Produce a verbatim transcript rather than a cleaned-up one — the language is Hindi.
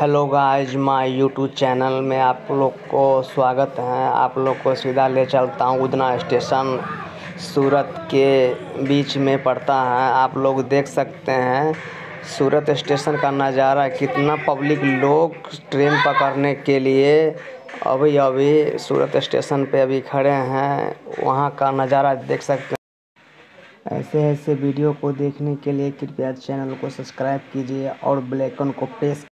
Hello guys my YouTube channel में आप लोग को स्वागत है। आप लोग को सीधा ले चलता हूँ उधना स्टेशन सूरत के बीच में पड़ता है। आप लोग देख सकते हैं सूरत स्टेशन का नज़ारा, कितना पब्लिक लोग ट्रेन पकड़ने के लिए अभी अभी सूरत स्टेशन पे अभी खड़े हैं। वहाँ का नज़ारा देख सकते हैं। ऐसे ऐसे वीडियो को देखने के लिए कृपया चैनल को सब्सक्राइब कीजिए और बेल आइकन को प्रेस